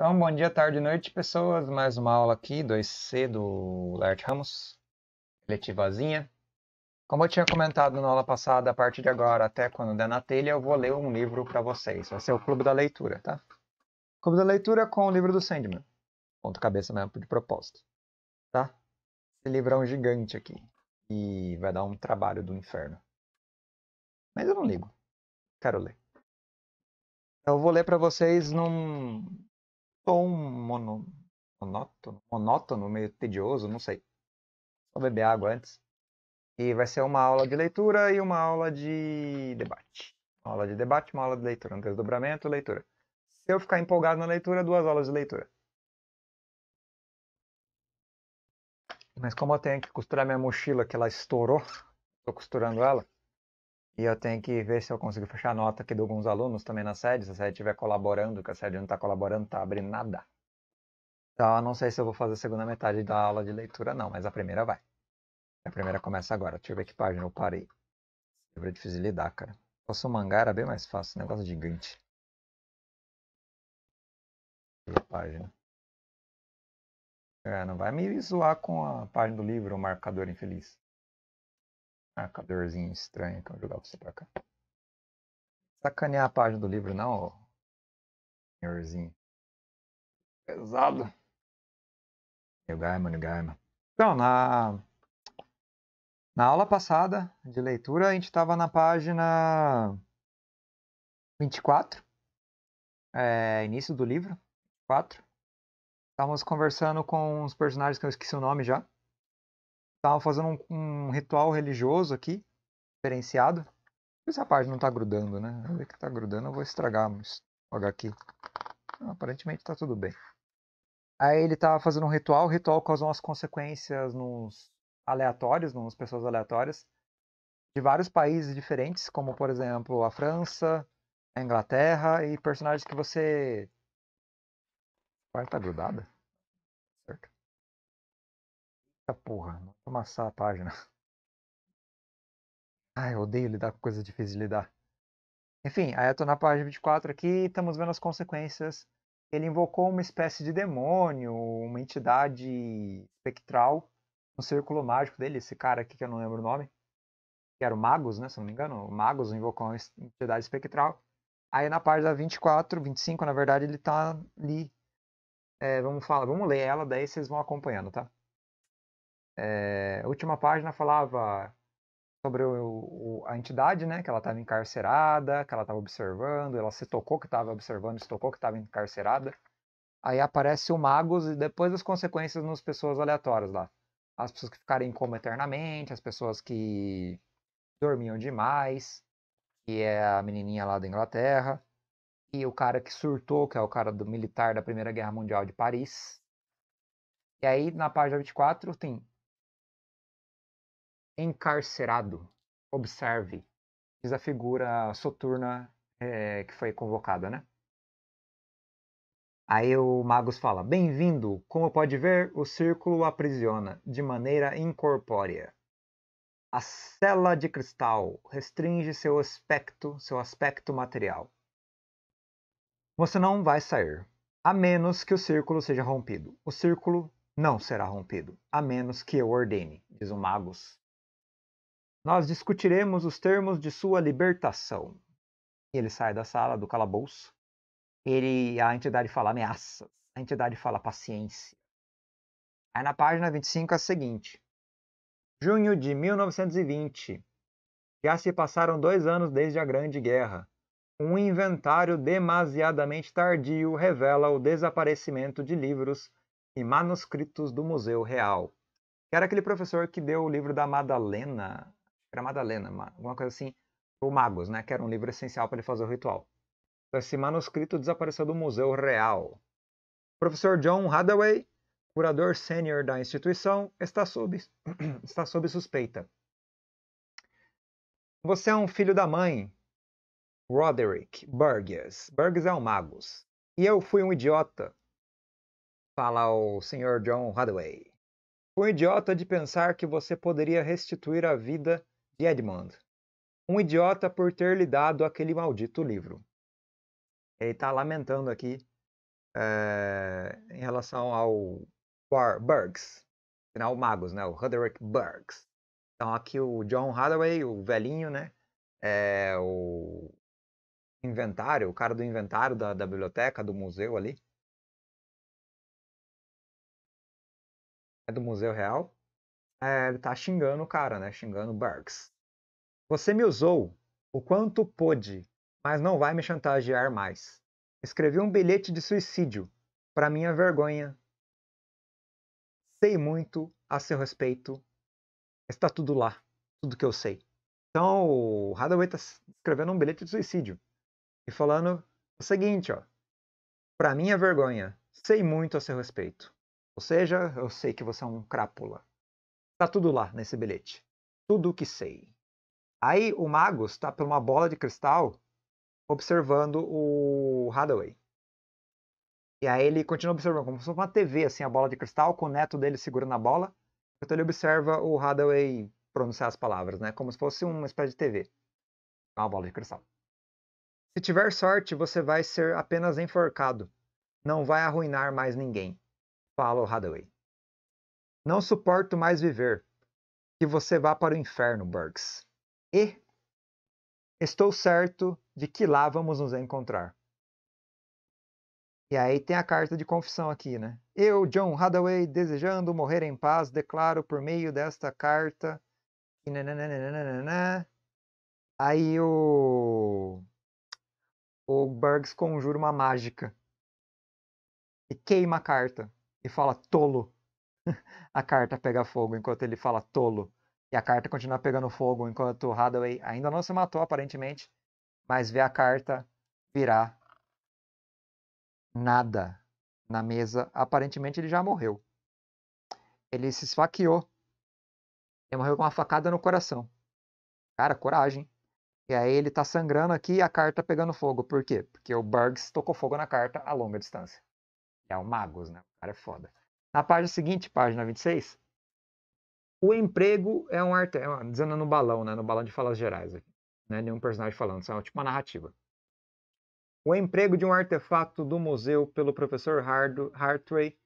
Então, bom dia, tarde e noite, pessoas. Mais uma aula aqui, 2C do Laerte Ramos, eletivazinha. Como eu tinha comentado na aula passada, a partir de agora, até quando der na telha, eu vou ler um livro para vocês. Vai ser o Clube da Leitura, tá? Clube da Leitura com o livro do Sandman. Ponto cabeça mesmo, de propósito, tá? Esse livro é um gigante aqui e vai dar um trabalho do inferno. Mas eu não ligo, quero ler. Eu vou ler para vocês num tom monótono, meio tedioso, não sei. Vou beber água antes. E vai ser uma aula de leitura e uma aula de debate. Uma aula de debate, uma aula de leitura. Um desdobramento, leitura. Se eu ficar empolgado na leitura, 2 aulas de leitura. Mas como eu tenho que costurar minha mochila, que ela estourou, estou costurando ela. E eu tenho que ver se eu consigo fechar a nota aqui de alguns alunos também na sede, se a sede estiver colaborando, que a sede não está colaborando, está abrindo nada. Então eu não sei se eu vou fazer a segunda metade da aula de leitura não, mas a primeira vai. A primeira começa agora. Deixa eu ver que página eu parei. Esse livro é difícil de lidar, cara. Se fosse um mangá era bem mais fácil, negócio gigante. Deixa eu ver a página. É, não vai me zoar com a página do livro, o marcador infeliz. Marcadorzinho estranho que eu vou jogar você pra cá. Sacanear a página do livro não, ó. Senhorzinho. Pesado. Neil Gaiman, Neil Gaiman. Então, na aula passada de leitura, a gente estava na página 24. Início do livro, 24. Estávamos conversando com os personagens que eu esqueci o nome já. Estavam fazendo um ritual religioso aqui, diferenciado. Essa página não está grudando, né? Eu ver que está grudando, eu vou estragar, mas vou jogar aqui. Não, aparentemente está tudo bem. Aí ele estava fazendo um ritual, o ritual causou umas consequências nos aleatórios, nas pessoas aleatórias, de vários países diferentes, como por exemplo a França, a Inglaterra e personagens que você... A página está grudada? Certo. Eita porra, não vou amassar a página. Ai, eu odeio lidar com coisas difíceis de lidar. Enfim, aí eu tô na página 24 aqui e estamos vendo as consequências. Ele invocou uma espécie de demônio, uma entidade espectral, no círculo mágico dele, esse cara aqui que eu não lembro o nome. Que era o Magus, né, se não me engano. O Magus invocou uma entidade espectral. Aí na página 24, 25 na verdade, ele tá ali. Vamos ler ela, daí vocês vão acompanhando, tá? A última página falava sobre a entidade, né? Que ela estava encarcerada, que ela estava observando, ela se tocou que estava observando, se tocou que estava encarcerada. Aí aparece o Magus e depois as consequências nas pessoas aleatórias lá. As pessoas que ficarem em coma eternamente, as pessoas que dormiam demais, que é a menininha lá da Inglaterra. E o cara que surtou, que é o cara do militar da Primeira Guerra Mundial de Paris. E aí, na página 24, tem... Encarcerado. Observe. Diz a figura soturna que foi convocada, né? Aí o Magus fala, bem-vindo. Como pode ver, o círculo aprisiona de maneira incorpórea. A cela de cristal restringe seu aspecto material. Você não vai sair, a menos que o círculo seja rompido. O círculo não será rompido, a menos que eu ordene, diz o Magus. Nós discutiremos os termos de sua libertação. Ele sai da sala, do calabouço. A entidade fala ameaças, a entidade fala paciência. Aí na página 25 é a seguinte. Junho de 1920. Já se passaram 2 anos desde a Grande Guerra. Um inventário demasiadamente tardio revela o desaparecimento de livros e manuscritos do Museu Real. Que era aquele professor que deu o livro da Madalena, era Madalena, alguma coisa assim, o Magus, né? Que era um livro essencial para ele fazer o ritual. Então, esse manuscrito desapareceu do Museu Real. O professor John Hathaway, curador sênior da instituição, está sob suspeita. Você é um filho da mãe. Roderick Burgess. Burgess é um Magus. E eu fui um idiota, fala o Sr. John Hathaway. Fui um idiota de pensar que você poderia restituir a vida de Edmund. Um idiota por ter lhe dado aquele maldito livro. Ele está lamentando aqui em relação ao Burgess, afinal magos, né? O Roderick Burgess. Então aqui o John Hathaway, o velhinho, né? É o inventário, o cara do inventário da biblioteca, do museu ali. É do Museu Real. Ele tá xingando o cara, né? Xingando o Burks. Você me usou o quanto pôde, mas não vai me chantagear mais. Escrevi um bilhete de suicídio, para minha vergonha. Sei muito a seu respeito. Está tudo lá, tudo que eu sei. Então o Hathaway tá escrevendo um bilhete de suicídio e falando o seguinte, ó. Para minha vergonha, sei muito a seu respeito. Ou seja, eu sei que você é um crápula. Tá tudo lá nesse bilhete. Tudo o que sei. Aí o mago está por uma bola de cristal observando o Hathaway. E aí ele continua observando, como se fosse uma TV, assim, a bola de cristal, com o neto dele segurando a bola. Então ele observa o Hathaway pronunciar as palavras, né? Como se fosse uma espécie de TV. Uma bola de cristal. Se tiver sorte, você vai ser apenas enforcado. Não vai arruinar mais ninguém. Fala o Hathaway. Não suporto mais viver. Que você vá para o inferno, Burks. E estou certo de que lá vamos nos encontrar. E aí tem a carta de confissão aqui, né? Eu, John Hathaway, desejando morrer em paz, declaro por meio desta carta... Aí o Burks conjura uma mágica. E queima a carta. E fala tolo. A carta pega fogo enquanto ele fala tolo. E a carta continua pegando fogo enquanto o Hathaway ainda não se matou, aparentemente. Mas vê a carta virar nada na mesa. Aparentemente ele já morreu. Ele se esfaqueou. Ele morreu com uma facada no coração. Cara, coragem. E aí ele tá sangrando aqui e a carta pegando fogo. Por quê? Porque o Burgess tocou fogo na carta a longa distância. É o Magus, né? O cara é foda. Na página seguinte, página 26, o emprego é um artefato. Dizendo no balão, né? No balão de falas gerais. Aqui, né? Nenhum personagem falando, isso é tipo uma narrativa. O emprego de um artefato do museu pelo professor Hathaway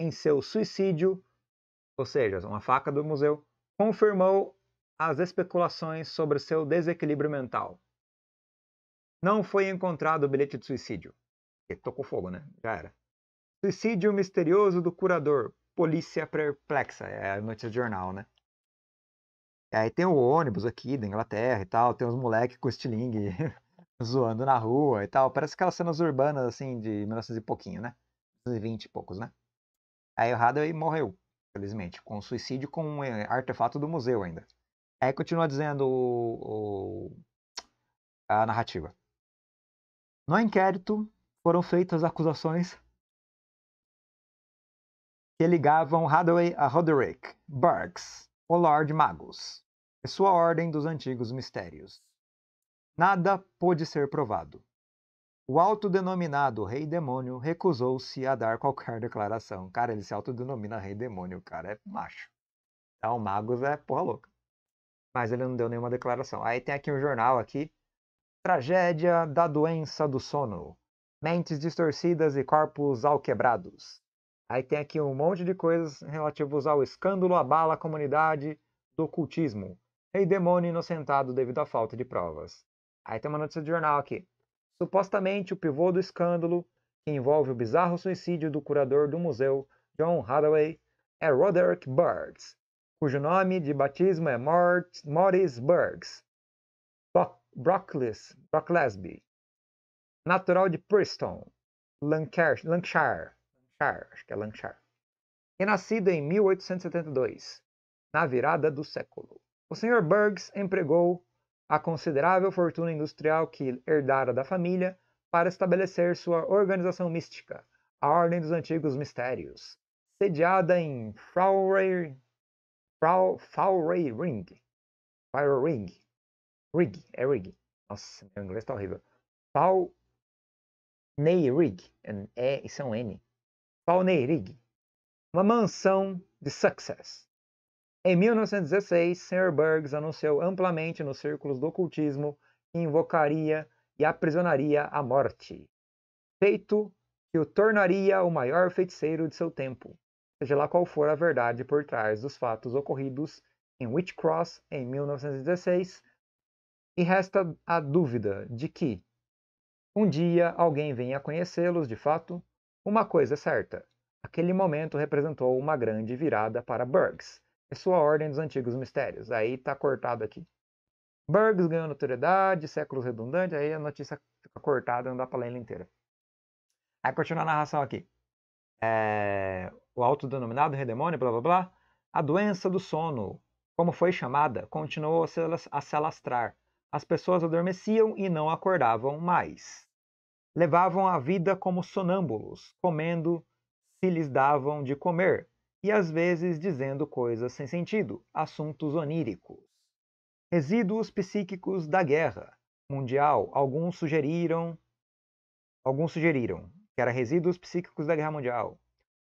em seu suicídio, ou seja, uma faca do museu, confirmou as especulações sobre seu desequilíbrio mental. Não foi encontrado o bilhete de suicídio. Ele tocou fogo, né? Já era. Suicídio misterioso do curador. Polícia perplexa. É a notícia de jornal, né? E aí tem o ônibus aqui da Inglaterra e tal. Tem uns moleques com estilingue zoando na rua e tal. Parece aquelas cenas urbanas, assim, de 1900 e pouquinho, né? 1920 e poucos, né? Aí o Hathaway morreu, felizmente. Com suicídio, com um artefato do museu ainda. Aí continua dizendo a narrativa. No inquérito foram feitas acusações... que ligavam Hathaway a Roderick Burgess, o Lord Magus, e sua Ordem dos Antigos Mistérios. Nada pôde ser provado. O autodenominado Rei Demônio recusou-se a dar qualquer declaração. Cara, ele se autodenomina Rei Demônio, o cara é macho. Então o Magus é porra louca. Mas ele não deu nenhuma declaração. Aí tem aqui um jornal aqui. Tragédia da doença do sono. Mentes distorcidas e corpos alquebrados. Aí tem aqui um monte de coisas relativas ao escândalo abala a comunidade do ocultismo. Rei Demônio inocentado devido à falta de provas. Aí tem uma notícia de jornal aqui. Supostamente o pivô do escândalo, que envolve o bizarro suicídio do curador do museu, John Hathaway, é Roderick Burgess, cujo nome de batismo é Morris Burgess, Brocklesby, natural de Preston, Lancashire. Acho que é Lancashire. E nascido em 1872, na virada do século. O Sr. Burgess empregou a considerável fortuna industrial que herdara da família para estabelecer sua organização mística, a Ordem dos Antigos Mistérios, sediada em Fauray Ring. Rig. Nossa, meu inglês tá horrível. Fauray Ring. Isso é um N. Fauray Ring, uma mansão de Success. Em 1916, Sr. Burgess anunciou amplamente nos círculos do ocultismo que invocaria e aprisionaria a morte. Feito que o tornaria o maior feiticeiro de seu tempo, seja lá qual for a verdade por trás dos fatos ocorridos em Witchcross em 1916, e resta a dúvida de que, um dia alguém venha a conhecê-los de fato. Uma coisa é certa, aquele momento representou uma grande virada para Burgess e sua Ordem dos Antigos Mistérios. Aí está cortado aqui. Burgess ganhou notoriedade, séculos redundantes, aí a notícia fica cortada, não dá para ler ela inteira. Aí continua a narração aqui. O autodenominado redemônio, blá blá blá. A doença do sono, como foi chamada, continuou a se alastrar. As pessoas adormeciam e não acordavam mais. Levavam a vida como sonâmbulos, comendo se lhes davam de comer, e às vezes dizendo coisas sem sentido, assuntos oníricos. Resíduos psíquicos da guerra mundial. Alguns sugeriram que eram resíduos psíquicos da guerra mundial.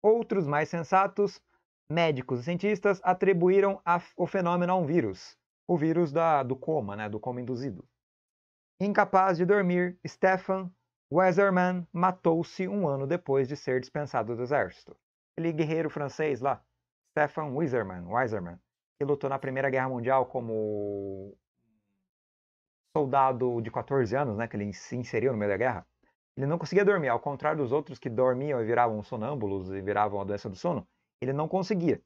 Outros, mais sensatos, médicos e cientistas, atribuíram o fenômeno a um vírus. O vírus do coma, né? Do coma induzido. Incapaz de dormir, Stefan Wasserman matou-se um ano depois de ser dispensado do exército. Aquele guerreiro francês lá, Stefan Wasserman, que lutou na Primeira Guerra Mundial como soldado de 14 anos, né, que ele se inseriu no meio da guerra. Ele não conseguia dormir, ao contrário dos outros que dormiam e viravam sonâmbulos e viravam a doença do sono, ele não conseguia.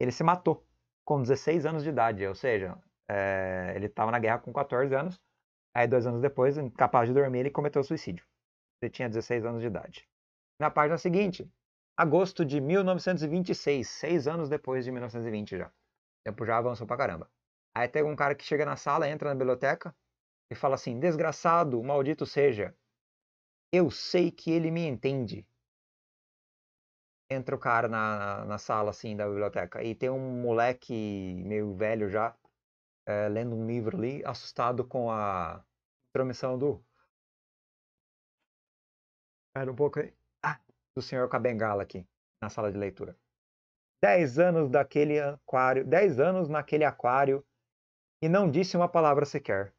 Ele se matou com 16 anos de idade, ou seja, ele estava na guerra com 14 anos, aí 2 anos depois, incapaz de dormir, ele cometeu suicídio. Ele tinha 16 anos de idade. Na página seguinte, agosto de 1926, 6 anos depois de 1920 já. O tempo já avançou pra caramba. Aí tem um cara que chega na sala, entra na biblioteca e fala assim: desgraçado, maldito seja, eu sei que ele me entende. Entra o cara na sala assim da biblioteca e tem um moleque meio velho já, lendo um livro ali, assustado com a intromissão do... Era um pouco... do senhor com a bengala aqui, na sala de leitura. 10 anos daquele aquário, 10 anos naquele aquário, e não disse uma palavra sequer.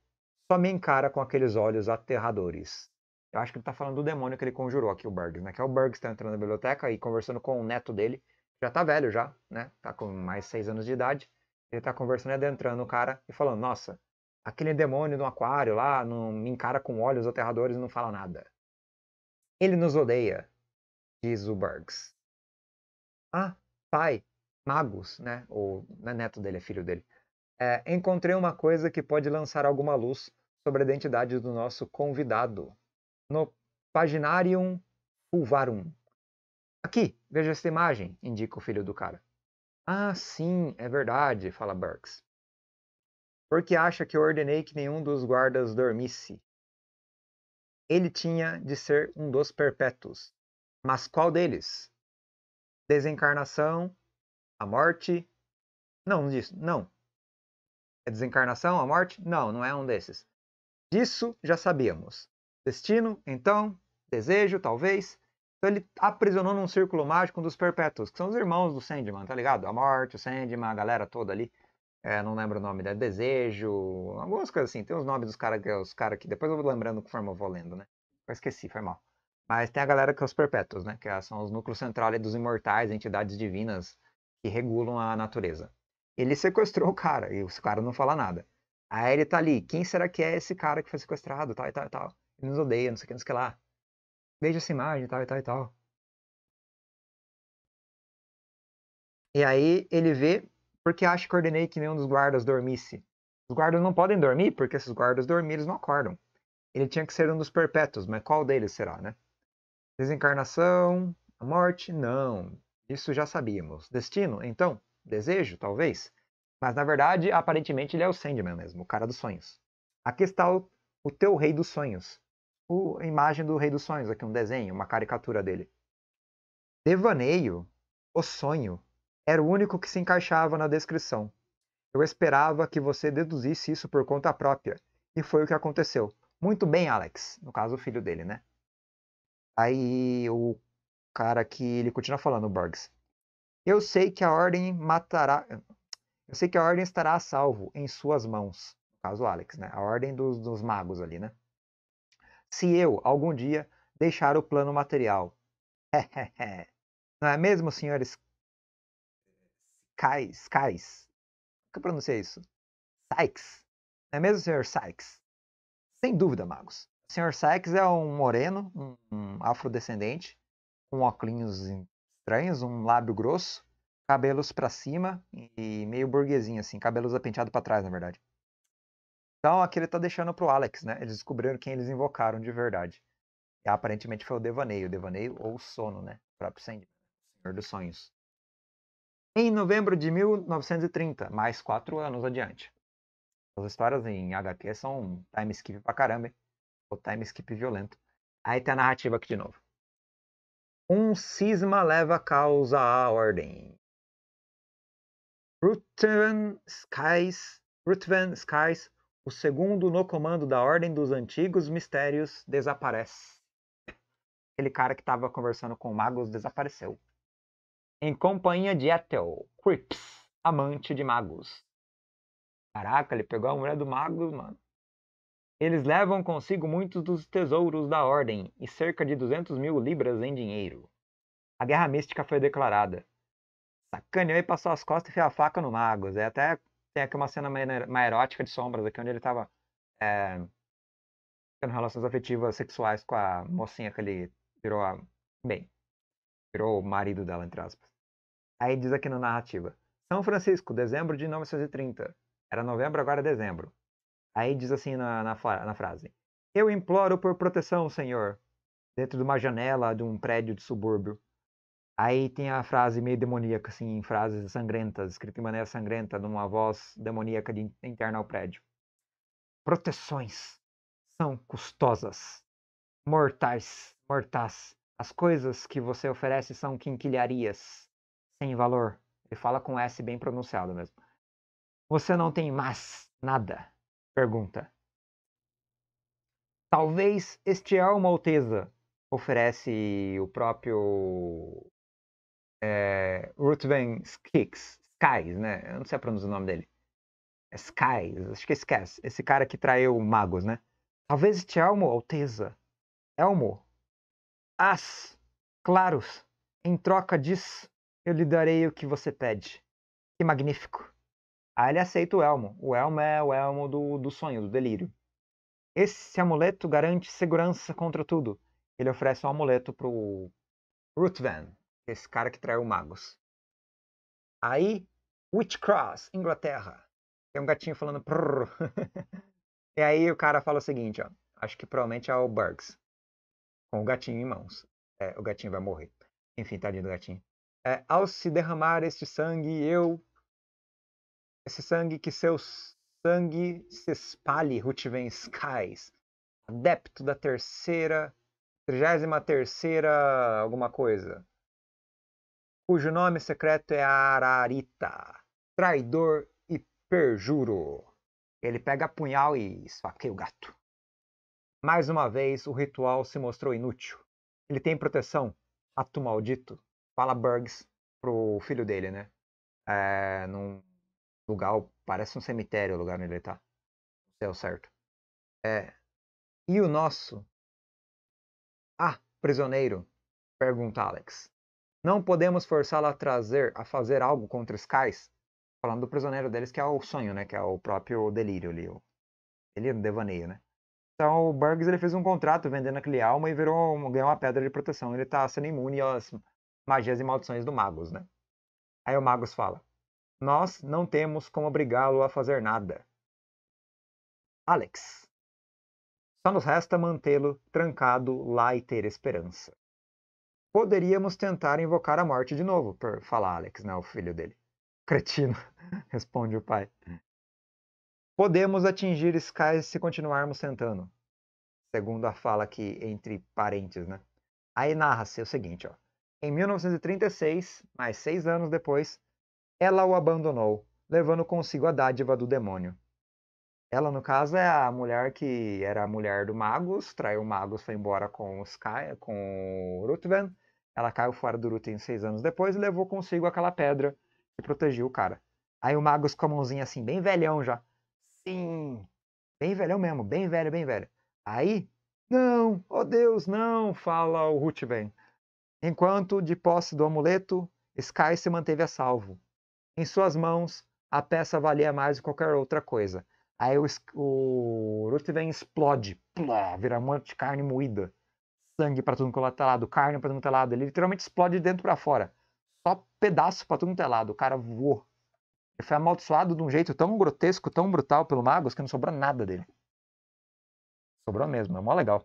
Só me encara com aqueles olhos aterradores. Eu acho que ele tá falando do demônio que ele conjurou aqui, o Burgess, né? Que é o Burgess que tá entrando na biblioteca e conversando com o neto dele. Já tá velho já, né? Tá com mais 6 anos de idade. Ele tá conversando e adentrando o cara e falando: nossa, aquele demônio no aquário lá não me encara com olhos aterradores e não fala nada. Ele nos odeia, diz o Burgess. Ah, pai, magos, né? Ou não é neto dele, é filho dele. Encontrei uma coisa que pode lançar alguma luz sobre a identidade do nosso convidado. No Paginarium Fulvarum. Aqui, veja esta imagem, indica o filho do cara. Ah, sim, é verdade, fala Burgess. Porque acha que eu ordenei que nenhum dos guardas dormisse. Ele tinha de ser um dos perpétuos. Mas qual deles? Desencarnação, a morte... Não, disso, não. É desencarnação, a morte? Não, não é um desses. Disso já sabíamos. Destino, então, desejo, talvez... Então ele aprisionou num círculo mágico um dos perpétuos, que são os irmãos do Sandman, tá ligado? A morte, o Sandman, a galera toda ali. Não lembro o nome, né? Desejo, algumas coisas assim. Tem os nomes dos caras que depois eu vou lembrando conforme eu vou lendo, né? Eu esqueci, foi mal. Mas tem a galera que é os perpétuos, né? Que são os núcleos centrais dos imortais, entidades divinas que regulam a natureza. Ele sequestrou o cara, e o cara não fala nada. Aí ele tá ali, quem será que é esse cara que foi sequestrado, tal e tal e tal. Ele nos odeia, não sei o que, não sei o que lá. Veja essa imagem, tal e tal e tal. E aí ele vê, porque acha que ordenei que nenhum dos guardas dormisse. Os guardas não podem dormir, porque se os guardas dormirem, eles não acordam. Ele tinha que ser um dos perpétuos, mas qual deles será, né? Desencarnação, a morte, não. Isso já sabíamos. Destino, então? Desejo, talvez? Mas na verdade, aparentemente, ele é o Sandman mesmo, o cara dos sonhos. Aqui está o teu rei dos sonhos. A imagem do Rei dos Sonhos, aqui um desenho, uma caricatura dele. Devaneio, o sonho, era o único que se encaixava na descrição. Eu esperava que você deduzisse isso por conta própria, e foi o que aconteceu. Muito bem, Alex, no caso o filho dele, né? Aí o cara que ele continua falando, o Burgess. Eu sei que a ordem matará... Eu sei que a ordem estará a salvo em suas mãos, no caso o Alex, né? A ordem dos magos ali, né? Se eu, algum dia, deixar o plano material, Não é mesmo, senhores? Sykes. Como que eu pronunciei isso? Sykes. Não é mesmo, senhor Sykes? Sem dúvida, magos. O senhor Sykes é um moreno, um afrodescendente, com óculos estranhos, um lábio grosso, cabelos pra cima e meio burguesinho, assim, cabelos penteados pra trás, na verdade. Então aqui ele tá deixando pro Alex, né? Eles descobriram quem eles invocaram de verdade. E, aparentemente foi o devaneio ou o sono, né? O próprio Sandman, o senhor dos sonhos. Em novembro de 1930, mais 4 anos adiante. As histórias em HQ são um time skip pra caramba, hein? O time skip violento. Aí tem a narrativa aqui de novo. Um cisma leva a causa à ordem. Ruthven Sykes, o segundo no comando da Ordem dos Antigos Mistérios, desaparece. Aquele cara que estava conversando com magos desapareceu. Em companhia de Ethel Crips, amante de magos. Caraca, ele pegou a mulher do mago, mano. Eles levam consigo muitos dos tesouros da Ordem e cerca de 200 mil libras em dinheiro. A guerra mística foi declarada. Sacaneou e passou as costas e fez a faca no Magos. É, até tem aqui uma cena mais erótica de sombras, aqui onde ele tava tendo relações afetivas sexuais com a mocinha que ele virou a... Bem, virou o marido dela, entre aspas. Aí diz aqui na narrativa. São Francisco, dezembro de 1930. Era novembro, agora é dezembro. Aí diz assim na frase. Eu imploro por proteção, senhor. Dentro de uma janela de um prédio de subúrbio. Aí tem a frase meio demoníaca, assim, em frases sangrentas, escrita de maneira sangrenta, numa voz demoníaca de interna ao prédio. Proteções são custosas, mortais. As coisas que você oferece são quinquilharias, sem valor. Ele fala com S bem pronunciado mesmo. Você não tem mais nada? Pergunta. Talvez Estiel Maltesa, oferece o próprio... Ruthven Sykes, né? Eu não sei pronunciar o nome dele. É Sykes, acho que esquece. Esse cara que traiu magos, né? Talvez este Elmo. As, claros, em troca disso, eu lhe darei o que você pede. Que magnífico. Aí ele aceita o Elmo. O Elmo é o Elmo do sonho, do delírio. Esse amuleto garante segurança contra tudo. Ele oferece um amuleto pro Ruthven. Esse cara que traiu magos. Aí, Witchcross, Inglaterra. Tem um gatinho falando... E aí o cara fala o seguinte, ó. Acho que provavelmente é o Burgess. Com o gatinho em mãos. É, o gatinho vai morrer. Enfim, tadinho do gatinho. É, ao se derramar este sangue, eu... Esse sangue, que seu sangue se espalhe, Ruthven Sykes. Adepto da 33ª alguma coisa. Cujo nome secreto é Ararita, traidor e perjuro. Ele pega punhal e esfaqueia o gato. Mais uma vez, o ritual se mostrou inútil. Ele tem proteção, ato maldito. Fala Burgess pro filho dele, né? É, num lugar, parece um cemitério o lugar onde ele tá. Não sei o certo. É, e o nosso? Ah, prisioneiro, pergunta Alex. Não podemos forçá-la a fazer algo contra Sykes. Falando do prisioneiro deles, que é o sonho, né? Que é o próprio delírio ali. O delírio, devaneio, né? Então o Burgess, ele fez um contrato vendendo aquele alma e ganhou uma pedra de proteção. Ele tá sendo imune às magias e maldições do Magus, né? Aí o Magus fala. Nós não temos como obrigá-lo a fazer nada. Alex. Só nos resta mantê-lo trancado lá e ter esperança. Poderíamos tentar invocar a morte de novo, fala Alex, né, o filho dele. Cretino, responde o pai. Podemos atingir Sky se continuarmos tentando. Segundo a fala aqui, entre parênteses, né? Aí narra-se o seguinte, ó. Em 1936, mais 6 anos depois, ela o abandonou, levando consigo a dádiva do demônio. Ela, no caso, é a mulher que era a mulher do Magus, traiu o Magus, foi embora com o Ruthven. Ela caiu fora do Ruthven 6 anos depois e levou consigo aquela pedra que protegiu o cara. Aí o Magus com a mãozinha assim, bem velhão já. Sim, bem velhão mesmo, bem velho. Aí, não, oh Deus, não, fala o Ruthven. Enquanto, de posse do amuleto, Sky se manteve a salvo. Em suas mãos, a peça valia mais do que qualquer outra coisa. Aí o Ruthven explode. Plá, vira um monte de carne moída. Sangue pra tudo quanto é lado, carne pra tudo quanto é lado. Ele literalmente explode de dentro pra fora. Só pedaço pra tudo quanto é lado. O cara voou. Ele foi amaldiçoado de um jeito tão grotesco, tão brutal pelo Magus, que não sobrou nada dele. Sobrou mesmo, é mó legal.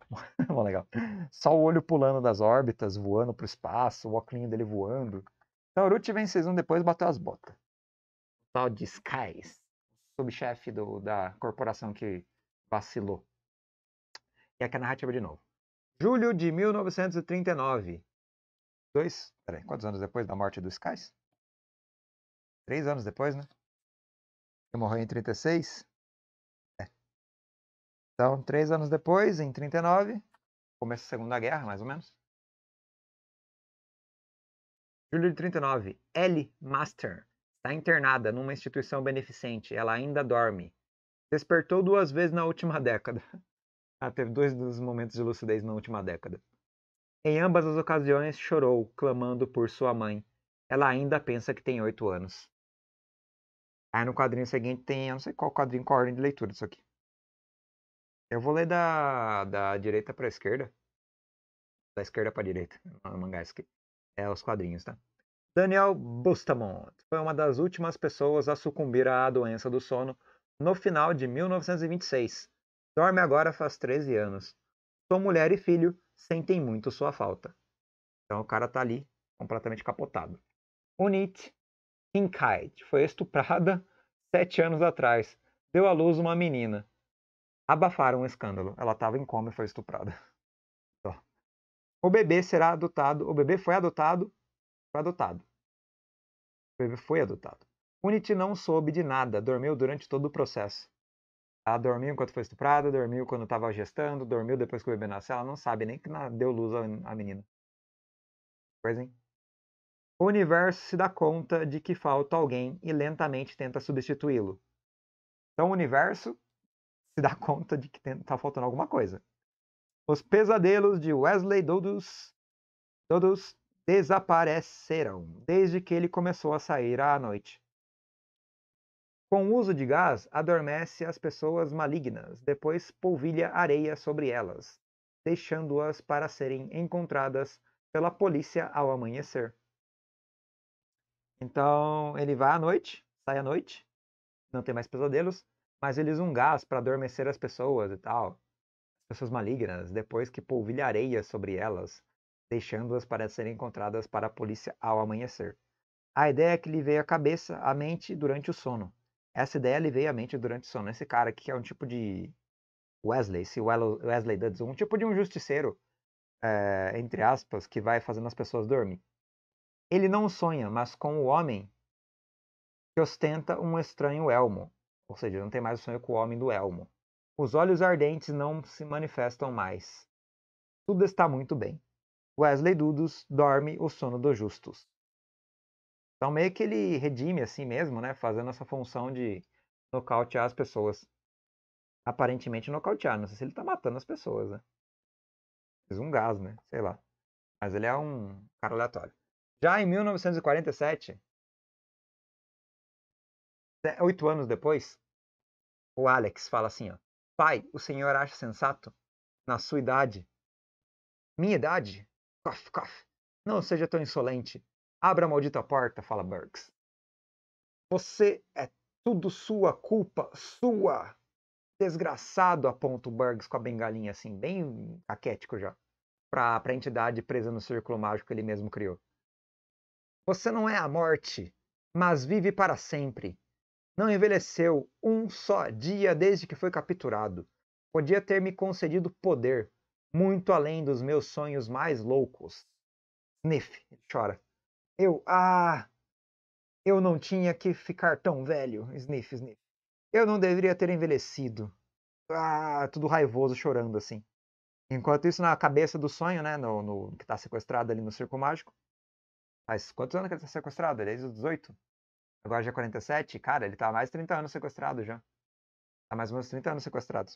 Mó legal. Só o olho pulando das órbitas, voando pro espaço, o óculinho dele voando. Então o Ruthven, vocês vão depois bateu as botas. O tal de Skies, subchefe da corporação que vacilou. E aqui a narrativa de novo. Julho de 1939. Peraí, quantos anos depois da morte do Skies? 3 anos depois, né? Ele morreu em 36. É. Então, 3 anos depois, em 39, começa a Segunda Guerra, mais ou menos. Julho de 39. Ellie Master está internada numa instituição beneficente. Ela ainda dorme. Despertou 2 vezes na última década. Ela teve 2 dos momentos de lucidez na última década. Em ambas as ocasiões, chorou, clamando por sua mãe. Ela ainda pensa que tem 8 anos. Aí no quadrinho seguinte tem... Eu não sei qual quadrinho, qual ordem de leitura disso aqui. Eu vou ler da direita pra esquerda. Da esquerda pra direita. No mangá aqui. É os quadrinhos, tá? Daniel Bustamonte foi uma das últimas pessoas a sucumbir à doença do sono no final de 1926. Dorme agora faz 13 anos. Sua mulher e filho sentem muito sua falta. Então o cara tá ali, completamente capotado. Unity Kincaid foi estuprada 7 anos atrás. Deu à luz uma menina. Abafaram o escândalo. Ela estava em coma e foi estuprada. Então, o bebê será adotado. O bebê foi adotado. O bebê foi adotado. Unity não soube de nada, dormiu durante todo o processo. Ela dormiu enquanto foi estuprada, dormiu quando estava gestando, dormiu depois que o bebê nasceu. Ela não sabe nem que deu luz à menina. Pois, hein? O universo se dá conta de que falta alguém e lentamente tenta substituí-lo. Então o universo se dá conta de que está faltando alguma coisa. Os pesadelos de Wesley Dodds desapareceram desde que ele começou a sair à noite. Com o uso de gás, adormece as pessoas malignas, depois polvilha areia sobre elas, deixando-as para serem encontradas pela polícia ao amanhecer. Então, ele vai à noite, sai à noite, não tem mais pesadelos, mas eles usam gás para adormecer as pessoas e tal, as pessoas malignas, depois que polvilha areia sobre elas, deixando-as para serem encontradas para a polícia ao amanhecer. A ideia que lhe veio à cabeça, à mente, durante o sono. Essa ideia lhe veio à mente durante o sono. Esse cara aqui é um tipo de Wesley, se Wesley Dodds, um tipo de um justiceiro, entre aspas, que vai fazendo as pessoas dormir. Ele não sonha, mas com o homem que ostenta um estranho elmo. Ou seja, não tem mais o sonho com o homem do elmo. Os olhos ardentes não se manifestam mais. Tudo está muito bem. Wesley Dodds dorme o sono dos justos. Então meio que ele redime assim mesmo, né? Fazendo essa função de nocautear as pessoas. Aparentemente nocautear. Não sei se ele tá matando as pessoas, né? Fez um gás, né? Sei lá. Mas ele é um cara aleatório. Já em 1947, 8 anos depois, o Alex fala assim, ó. Pai, o senhor acha sensato? Na sua idade? Minha idade? Cof, cof. Não seja tão insolente. Abra a maldita porta, fala Burks. Você é tudo sua culpa, sua. Desgraçado, aponta o Burks com a bengalinha assim, bem caquético já. Pra entidade presa no círculo mágico que ele mesmo criou. Você não é a morte, mas vive para sempre. Não envelheceu um só dia desde que foi capturado. Podia ter me concedido poder, muito além dos meus sonhos mais loucos. Sniff, chora. Eu não tinha que ficar tão velho. Sniff, sniff. Eu não deveria ter envelhecido. Ah, tudo raivoso, chorando assim. Enquanto isso, na cabeça do sonho, né, que está sequestrado ali no círculo mágico. Faz quantos anos que ele está sequestrado? Desde os 18? Agora já é 47? Cara, ele está há mais de 30 anos sequestrado já. Está mais ou menos 30 anos sequestrado.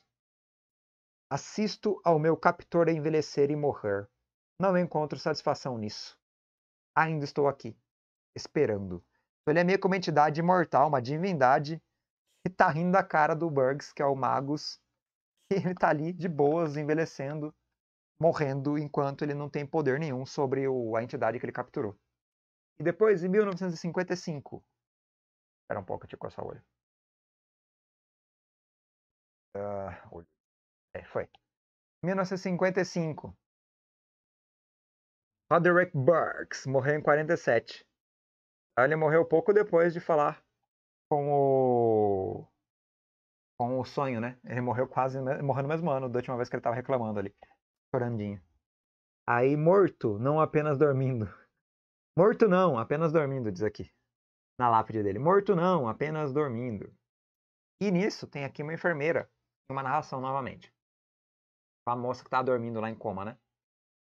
Assisto ao meu captor envelhecer e morrer. Não encontro satisfação nisso. Ainda estou aqui, esperando. Ele é meio que uma entidade imortal, uma divindade, que tá rindo da cara do Burgess, que é o Magus. E ele tá ali, de boas, envelhecendo, morrendo, enquanto ele não tem poder nenhum sobre a entidade que ele capturou. E depois, em 1955... Espera um pouco, deixa eu coçar o olho. Foi. 1955. Roderick Burgess morreu em 47. Ele morreu pouco depois de falar com o sonho, né? Ele morreu morreu no mesmo ano, da última vez que ele estava reclamando ali. Chorandinho. Aí morto, não apenas dormindo. Morto não, apenas dormindo, diz aqui. Na lápide dele. Morto não, apenas dormindo. E nisso tem aqui uma enfermeira. Uma narração novamente. A moça que está dormindo lá em coma, né?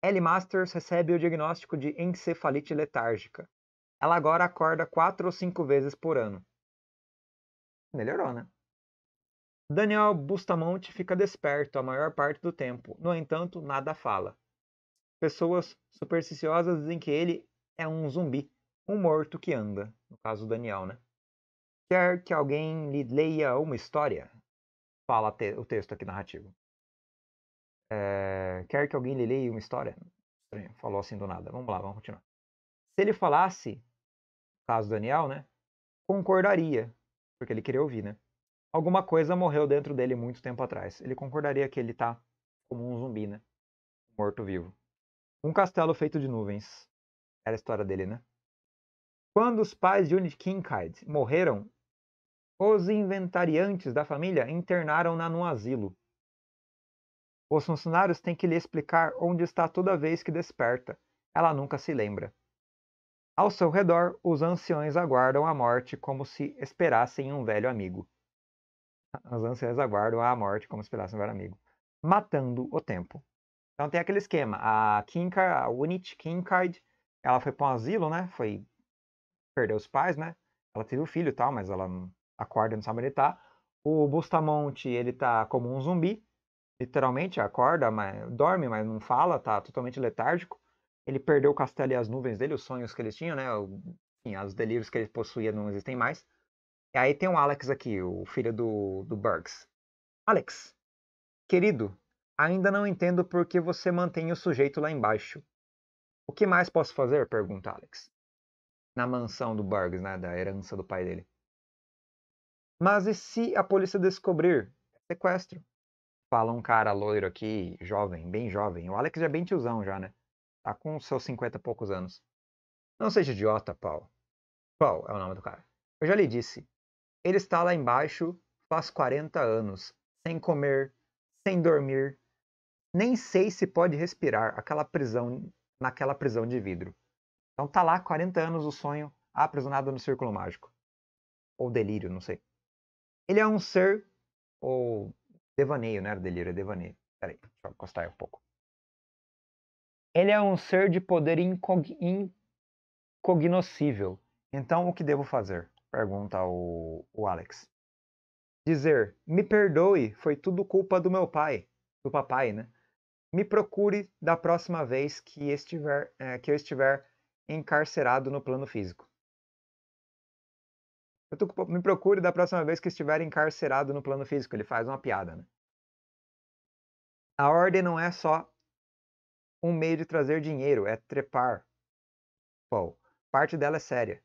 Ellie Master recebe o diagnóstico de encefalite letárgica. Ela agora acorda 4 ou 5 vezes por ano. Melhorou, né? Daniel Bustamonte fica desperto a maior parte do tempo. No entanto, nada fala. Pessoas supersticiosas dizem que ele é um zumbi. Um morto que anda. No caso, Daniel, né? Quer que alguém lhe leia uma história? Fala o texto aqui narrativo. Quer que alguém lhe leia uma história? Falou assim do nada. Vamos lá, vamos continuar. Se ele falasse, no caso do Daniel, né? Concordaria, porque ele queria ouvir, né? Alguma coisa morreu dentro dele muito tempo atrás. Ele concordaria que ele tá como um zumbi, né? Morto-vivo. Um castelo feito de nuvens. Era a história dele, né? Quando os pais de Unity Kincaid morreram, os inventariantes da família internaram-na num asilo. Os funcionários têm que lhe explicar onde está toda vez que desperta. Ela nunca se lembra. Ao seu redor, os anciões aguardam a morte como se esperassem um velho amigo. Os anciões aguardam a morte como se esperassem um velho amigo. Matando o tempo. Então tem aquele esquema. A Unity Kincaid, ela foi para um asilo, né? Perdeu os pais, né? Ela teve o filho e tal, mas ela acorda e não sabe onde ele tá. O Bustamonte, ele tá como um zumbi. Literalmente, acorda, mas dorme, mas não fala. Tá totalmente letárgico. Ele perdeu o castelo e as nuvens dele, os sonhos que eles tinham, né? Enfim, os delírios que ele possuía não existem mais. E aí tem o Alex aqui, o filho do Burgess. Alex, querido, ainda não entendo por que você mantém o sujeito lá embaixo. O que mais posso fazer? Pergunta Alex. Na mansão do Burgess, né? Da herança do pai dele. Mas e se a polícia descobrir? Sequestro. Fala um cara loiro aqui, jovem, bem jovem. O Alex já é bem tiozão já, né? Tá com seus 50 e poucos anos. Não seja idiota, Paul. Paul é o nome do cara. Eu já lhe disse. Ele está lá embaixo faz 40 anos. Sem comer, sem dormir. Nem sei se pode respirar naquela prisão de vidro. Então tá lá 40 anos o sonho aprisionado no círculo mágico. Ou delírio, não sei. Ele é um ser... Ou devaneio, né? Delírio, é devaneio. Peraí, deixa eu encostar aí um pouco. Ele é um ser de poder incognoscível. Então, o que devo fazer? Pergunta o Alex. Dizer, me perdoe, foi tudo culpa do meu pai. Do papai, né? Me procure da próxima vez que eu estiver encarcerado no plano físico. Me procure da próxima vez que estiver encarcerado no plano físico. Ele faz uma piada, né? A ordem não é só... Um meio de trazer dinheiro é trepar. Paul, parte dela é séria.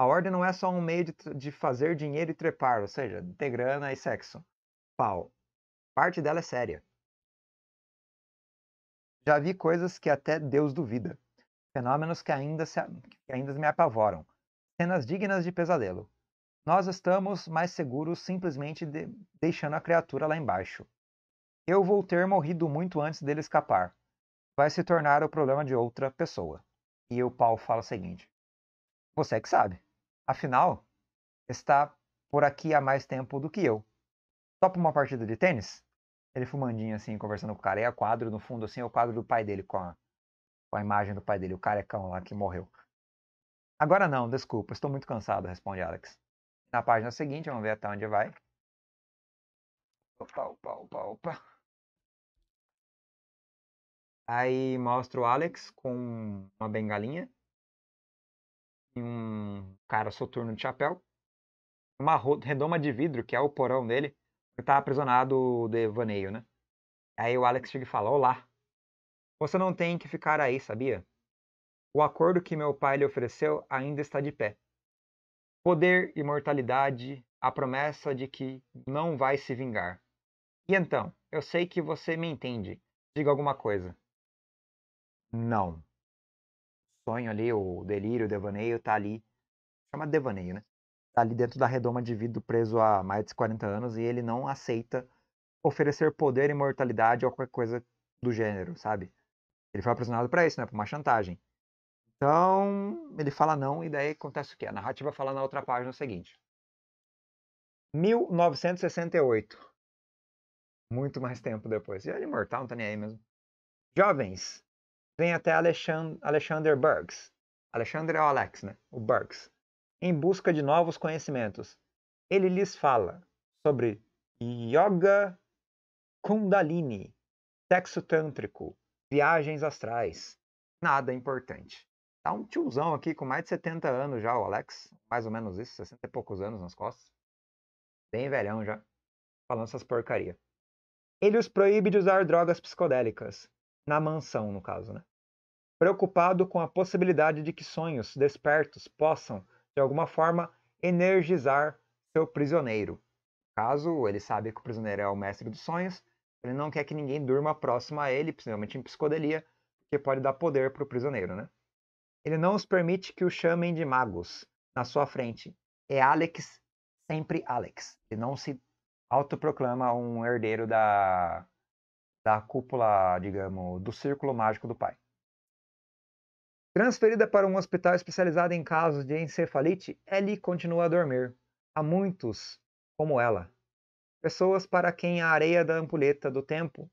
A ordem não é só um meio de fazer dinheiro e trepar, ou seja, ter grana e sexo. Paul, parte dela é séria. Já vi coisas que até Deus duvida. Fenômenos que ainda me apavoram. Cenas dignas de pesadelo. Nós estamos mais seguros simplesmente deixando a criatura lá embaixo. Eu vou ter morrido muito antes dele escapar. Vai se tornar o problema de outra pessoa. E o Paul fala o seguinte. Você que sabe. Afinal, está por aqui há mais tempo do que eu. Topa uma partida de tênis? Ele fumandinho assim, conversando com o cara. E o quadro, no fundo, assim, é o quadro do pai dele. Com a imagem do pai dele, o carecão lá que morreu. Agora não, desculpa. Estou muito cansado, responde Alex. Na página seguinte, vamos ver até onde vai. Opa, opa, opa, opa. Aí mostra o Alex com uma bengalinha. E um cara soturno de chapéu. Uma redoma de vidro, que é o porão dele. Ele tá aprisionado de devaneio, né? Aí o Alex chega e fala, olá. Você não tem que ficar aí, sabia? O acordo que meu pai lhe ofereceu ainda está de pé. Poder, imortalidade, a promessa de que não vai se vingar. E então, eu sei que você me entende. Diga alguma coisa. Não. O sonho ali, o delírio, o devaneio, tá ali. Chama de devaneio, né? Tá ali dentro da redoma de vidro preso há mais de 40 anos e ele não aceita oferecer poder, imortalidade ou qualquer coisa do gênero, sabe? Ele foi aprisionado pra isso, né? Pra uma chantagem. Então, ele fala não e daí acontece o quê? A narrativa fala na outra página o seguinte. 1968. Muito mais tempo depois. E ele é imortal, não tá nem aí mesmo. Jovens, vem até Alexander Burgess. Alexander é o Alex, né? O Burgess. Em busca de novos conhecimentos. Ele lhes fala sobre yoga kundalini, sexo tântrico, viagens astrais. Nada importante. Tá um tiozão aqui com mais de 70 anos já, o Alex. Mais ou menos isso, 60 e poucos anos nas costas. Bem velhão já. Falando essas porcaria. Ele os proíbe de usar drogas psicodélicas. Na mansão, no caso, né? Preocupado com a possibilidade de que sonhos despertos possam, de alguma forma, energizar seu prisioneiro. Caso ele sabe que o prisioneiro é o mestre dos sonhos, ele não quer que ninguém durma próximo a ele, principalmente em psicodelia, porque pode dar poder para o prisioneiro, né? Ele não os permite que o chamem de magos na sua frente. É Alex, sempre Alex. Ele não se autoproclama um herdeiro da cúpula, digamos, do círculo mágico do pai. Transferida para um hospital especializado em casos de encefalite, Ellie continua a dormir. Há muitos, como ela. Pessoas para quem a areia da ampulheta do tempo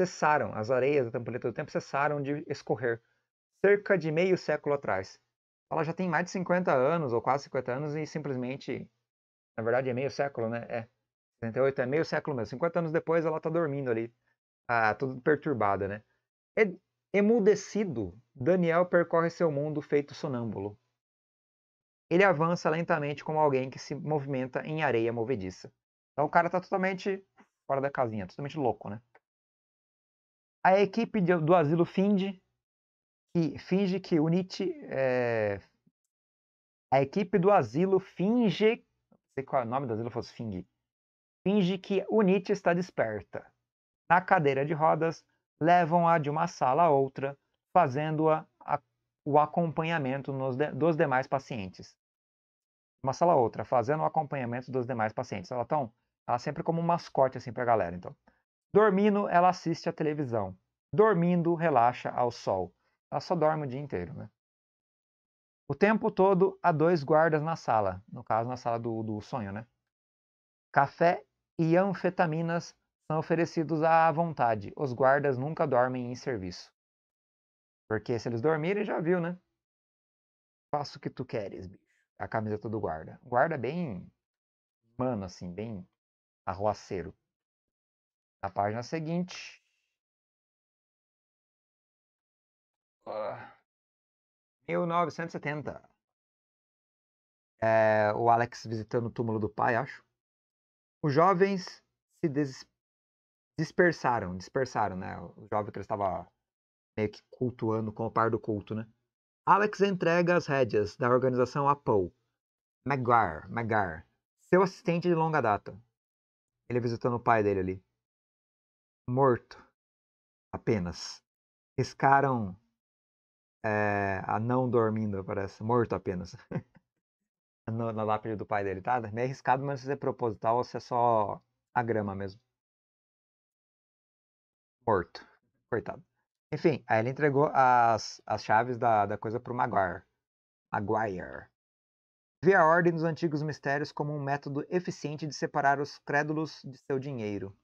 cessaram, as areias da ampulheta do tempo cessaram de escorrer, cerca de meio século atrás. Ela já tem mais de 50 anos, ou quase 50 anos, e simplesmente, na verdade é meio século, né? É. 68 é meio século mesmo. 50 anos depois ela tá dormindo ali. Ah, tudo perturbada, né? Emudecido, Daniel percorre seu mundo feito sonâmbulo. Ele avança lentamente como alguém que se movimenta em areia movediça. Então o cara tá totalmente fora da casinha, totalmente louco, né? A equipe do asilo finge que Unity está desperta. Na cadeira de rodas, levam-a de uma sala a outra, fazendo-a o acompanhamento dos demais pacientes. Uma sala a outra, fazendo o acompanhamento dos demais pacientes. Ela sempre como um mascote assim, pra galera. Então. Dormindo, ela assiste à televisão. Dormindo, relaxa ao sol. Ela só dorme o dia inteiro, né? O tempo todo, há dois guardas na sala. No caso, na sala do sonho, né? Café e anfetaminas são oferecidos à vontade. Os guardas nunca dormem em serviço. Porque se eles dormirem, já viu, né? Faça o que tu queres, bicho. A camiseta do guarda. O guarda é bem humano, assim, bem arruaceiro. Na página seguinte. Oh. 1970. O Alex visitando o túmulo do pai, acho. Os jovens se dispersaram, né? O jovem que ele estava meio que cultuando com o par do culto, né? Alex entrega as rédeas da organização a Paul Maguire, seu assistente de longa data. Ele visitando o pai dele ali. Morto. Apenas. Riscaram a não dormindo, parece. Morto apenas. Na lápide do pai dele, tá? É meio arriscado, mas se é proposital ou se é só a grama mesmo. Morto. Coitado. Enfim, aí ele entregou as chaves da coisa pro Maguire. Vê a Ordem dos Antigos Mistérios como um método eficiente de separar os crédulos de seu dinheiro.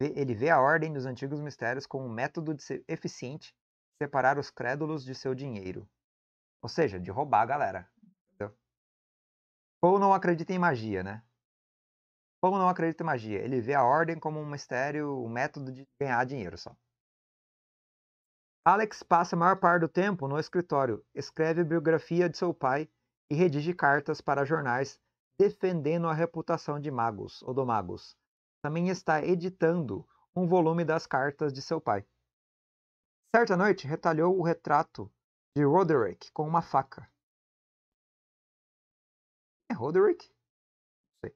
Ele vê a Ordem dos Antigos Mistérios como um método eficiente de separar os crédulos de seu dinheiro. Ou seja, de roubar a galera. Paul não acredita em magia, né? Paul não acredita em magia. Ele vê a ordem como um mistério, um método de ganhar dinheiro só. Alex passa a maior parte do tempo no escritório, escreve a biografia de seu pai e redige cartas para jornais defendendo a reputação de magos, ou do magos. Também está editando um volume das cartas de seu pai. Certa noite, retalhou o retrato de Roderick com uma faca. É Roderick? Não sei.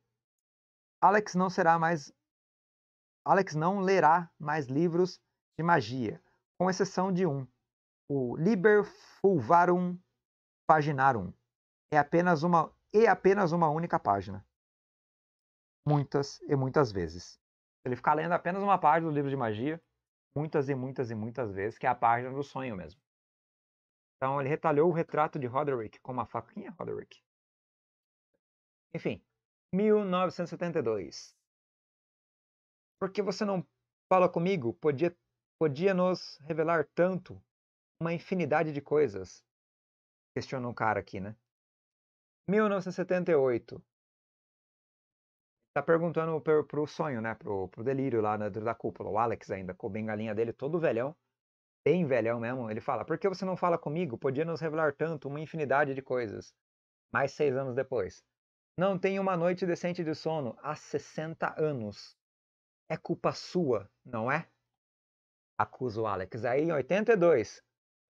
Alex não lerá mais livros de magia, com exceção de um. O Liber Fulvarum Paginarum. É apenas uma única página. Muitas e muitas vezes. Ele ficar lendo apenas uma página do livro de magia, muitas e muitas e muitas vezes, que é a página do sonho mesmo. Então ele retalhou o retrato de Roderick com uma faca. Quem é Roderick? Enfim, 1972. Por que você não fala comigo? Podia nos revelar tanto, uma infinidade de coisas. Questiona um cara aqui, né? 1978. Tá perguntando pro sonho, né? Pro delírio lá dentro da cúpula. O Alex ainda, com a bengalinha dele, todo velhão. Bem velhão mesmo. Ele fala, por que você não fala comigo? Podia nos revelar tanto, uma infinidade de coisas. Mais 6 anos depois. Não tenho uma noite decente de sono há 60 anos. É culpa sua, não é? Acusa o Alex. Aí em 82,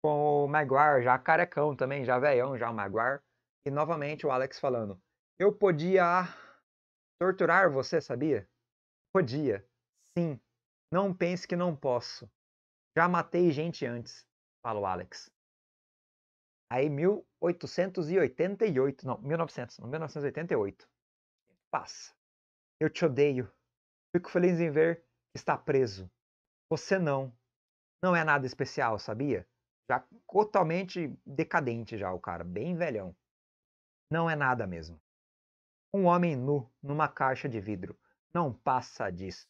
com o Maguire já carecão também, já velhão, já o Maguire. E novamente o Alex falando, eu podia... torturar você, sabia? Podia. Sim. Não pense que não posso. Já matei gente antes, fala o Alex. Aí 1888, não, 1988. Passa. Eu te odeio. Fico feliz em ver que está preso. Você não. Não é nada especial, sabia? Já totalmente decadente já o cara, bem velhão. Não é nada mesmo. Um homem nu, numa caixa de vidro. Não passa disso.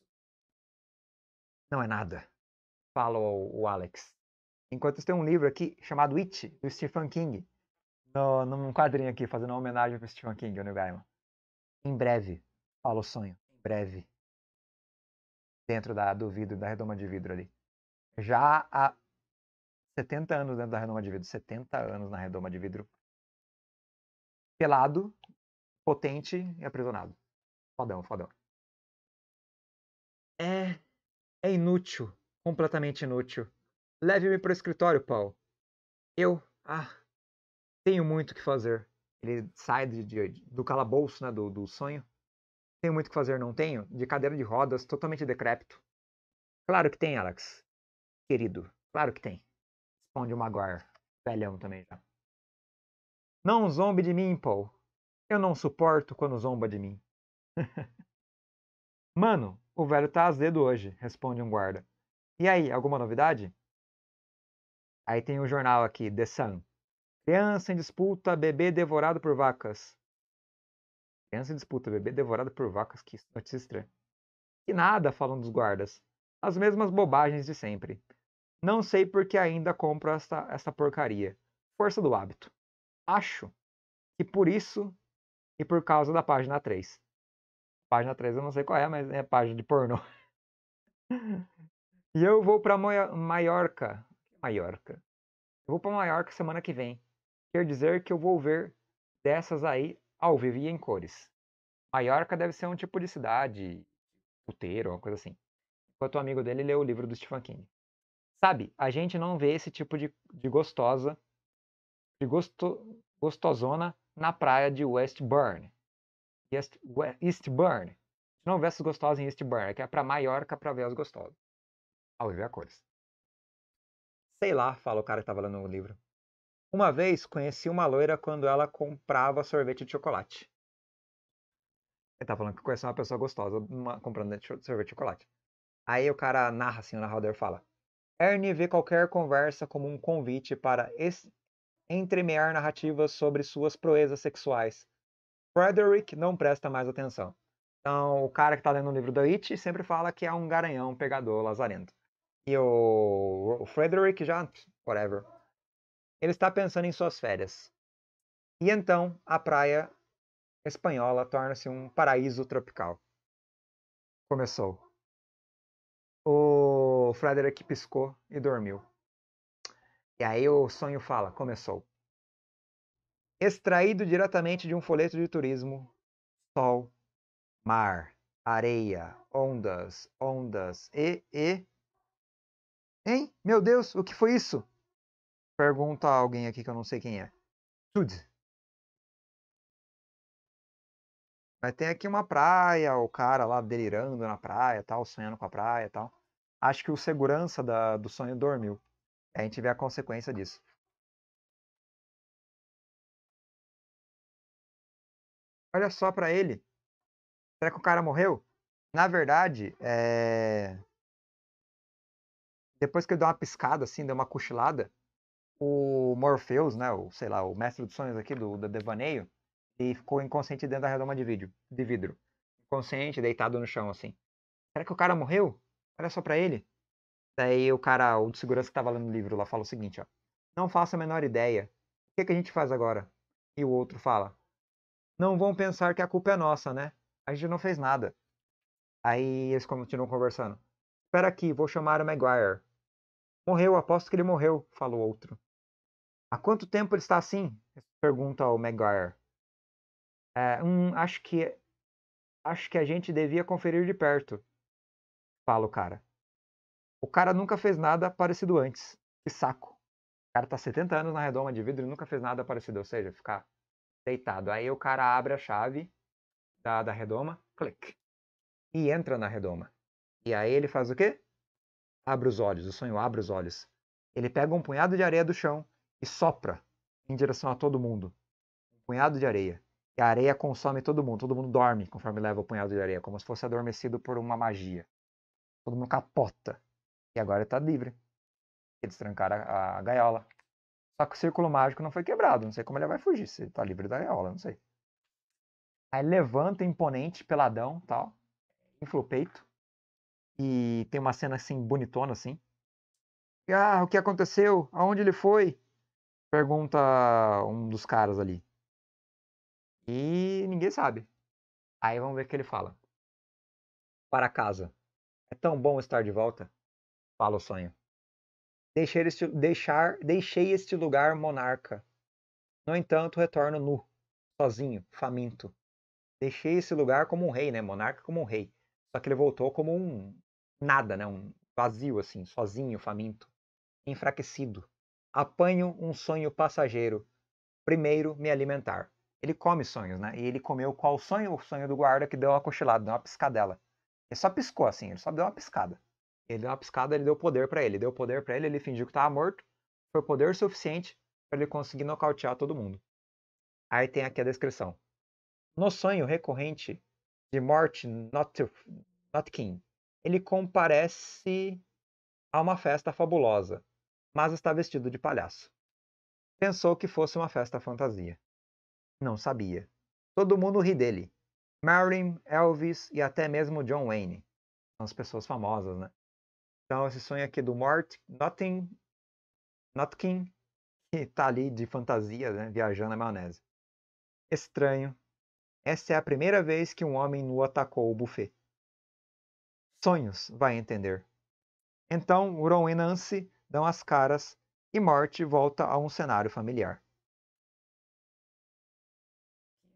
Não é nada, fala o Alex. Enquanto tem um livro aqui chamado It, do Stephen King. Num quadrinho aqui, fazendo uma homenagem para Stephen King, o Neil Gaiman. Em breve, fala o sonho. Em breve. Dentro do vidro, da redoma de vidro ali. Já há 70 anos dentro da redoma de vidro. 70 anos na redoma de vidro. Pelado. Potente e aprisionado. Fodão, fodão. É inútil. Completamente inútil. Leve-me para o escritório, Paul. Eu... tenho muito o que fazer. Ele sai do calabouço, né, do sonho. Tenho muito o que fazer, não tenho? De cadeira de rodas, totalmente decrépito. Claro que tem, Alex. Querido, claro que tem. Responde o Maguire. Velhão também já. Não zombe de mim, Paul. Eu não suporto quando zomba de mim. Mano, o velho tá azedo hoje, responde um guarda. E aí, alguma novidade? Aí tem um jornal aqui, The Sun. Criança em disputa, bebê devorado por vacas. Criança em disputa, bebê devorado por vacas, que notícia estranha. E nada, falam dos guardas. As mesmas bobagens de sempre. Não sei por que ainda compro essa porcaria. Força do hábito. Acho que por isso... E por causa da página 3. Página 3 eu não sei qual é, mas é página de pornô. E eu vou pra Maiorca. Maiorca. Eu vou pra Maiorca semana que vem. Quer dizer que eu vou ver dessas aí ao vivo e em cores. Maiorca deve ser um tipo de cidade, puteiro, uma coisa assim. Enquanto o amigo dele leu o livro do Stephen King. Sabe, a gente não vê esse tipo de gostosa, de gostosona, na praia de Westbourne. Eastbourne. Se não houvesse gostosos em Eastbourne, que é pra Maiorca pra ver os gostosos. Ao viver a cores. Sei lá, fala o cara que tava lendo o livro. Uma vez conheci uma loira quando ela comprava sorvete de chocolate. Ele tá falando que conheceu uma pessoa gostosa comprando sorvete de chocolate. Aí o cara narra assim, o narrador fala. Ernie vê qualquer conversa como um convite para entremear narrativas sobre suas proezas sexuais. Frederick não presta mais atenção. Então, o cara que tá lendo o livro do It sempre fala que é um garanhão, pegador, lazarento. E o Frederick já... whatever. Ele está pensando em suas férias. E então, a praia espanhola torna-se um paraíso tropical. Começou. O Frederick piscou e dormiu. E aí o sonho fala, começou. Extraído diretamente de um folheto de turismo, sol, mar, areia, ondas, ondas, e... Hein? Meu Deus, o que foi isso? Pergunta a alguém aqui que eu não sei quem é. Tudo. Mas tem aqui uma praia, o cara lá delirando na praia, tal, sonhando com a praia e tal. Acho que o segurança do sonho dormiu. A gente vê a consequência disso. Olha só pra ele. Será que o cara morreu? Na verdade, depois que ele deu uma piscada, assim, deu uma cochilada, o Morpheus, né, o, sei lá, o mestre dos sonhos aqui do devaneio, e ficou inconsciente dentro da redoma de vidro. Inconsciente, deitado no chão, assim. Será que o cara morreu? Olha só pra ele. Daí o cara, o de segurança que tava lendo o livro lá, fala o seguinte, ó. Não faço a menor ideia. O que, que a gente faz agora? E o outro fala. Não vão pensar que a culpa é nossa, né? A gente não fez nada. Aí eles continuam conversando. Espera aqui, vou chamar o Maguire. Morreu, aposto que ele morreu, fala o outro. Há quanto tempo ele está assim? Pergunta o Maguire. Acho que a gente devia conferir de perto, fala o cara. O cara nunca fez nada parecido antes. Que saco. O cara tá 70 anos na redoma de vidro e nunca fez nada parecido, ou seja, ficar deitado. Aí o cara abre a chave da redoma, clic, e entra na redoma. E aí ele faz o quê? Abre os olhos, o sonho abre os olhos. Ele pega um punhado de areia do chão e sopra em direção a todo mundo. Um punhado de areia. E a areia consome todo mundo dorme conforme leva o punhado de areia, como se fosse adormecido por uma magia. Todo mundo capota. E agora ele tá livre. Eles trancaram a gaiola. Só que o círculo mágico não foi quebrado, não sei como ele vai fugir, se ele tá livre da gaiola, não sei. Aí levanta imponente, peladão, tal, infla o peito. E tem uma cena assim, bonitona, assim. E, o que aconteceu? Aonde ele foi? Pergunta um dos caras ali. E ninguém sabe. Aí vamos ver o que ele fala. Para casa. É tão bom estar de volta. Fala o sonho. Deixei este lugar monarca. No entanto, retorno nu. Sozinho, faminto. Deixei esse lugar como um rei, né? Monarca como um rei. Só que ele voltou como um nada, né? Um vazio, assim. Sozinho, faminto. Enfraquecido. Apanho um sonho passageiro. Primeiro, me alimentar. Ele come sonhos, né? E ele comeu qual sonho? O sonho do guarda que deu uma cochilada, deu uma piscadela. Ele só piscou assim, ele só deu uma piscada. Ele deu uma piscada, ele deu poder pra ele. Deu poder pra ele, ele fingiu que tava morto. Foi poder suficiente pra ele conseguir nocautear todo mundo. Aí tem aqui a descrição. No sonho recorrente de Mort Notkin, ele comparece a uma festa fabulosa, mas está vestido de palhaço. Pensou que fosse uma festa fantasia. Não sabia. Todo mundo ri dele. Marilyn, Elvis e até mesmo John Wayne. São as pessoas famosas, né? Então esse sonho aqui do Mort Notkin, que tá ali de fantasia, né? Viajando na maionese. Estranho. Essa é a primeira vez que um homem nu atacou o buffet. Sonhos, vai entender. Então, Ron e Nancy dão as caras e Mort volta a um cenário familiar.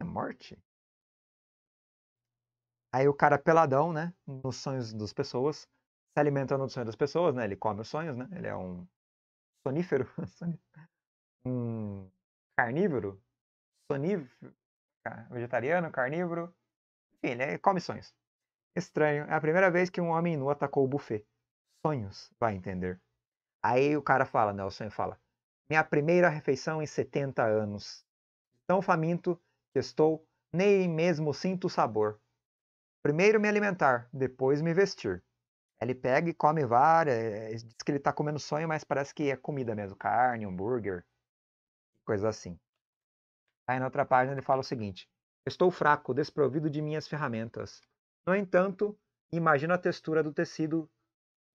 Morte. Aí o cara peladão, né, nos sonhos das pessoas, se alimentando dos sonhos das pessoas, né, ele come os sonhos, né, ele é um sonífero, um carnívoro, sonífero, vegetariano, carnívoro, enfim, ele come sonhos. Estranho, é a primeira vez que um homem nu atacou o buffet. Sonhos, vai entender. Aí o cara fala, né, o sonho fala, minha primeira refeição em 70 anos, tão faminto, estou, nem mesmo sinto o sabor. Primeiro me alimentar, depois me vestir. Ele pega e come várias. Diz que ele tá comendo sonho, mas parece que é comida mesmo. Carne, hambúrguer, coisa assim. Aí na outra página ele fala o seguinte. Estou fraco, desprovido de minhas ferramentas. No entanto, imagino a textura do tecido